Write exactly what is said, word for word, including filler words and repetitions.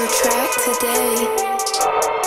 your track today.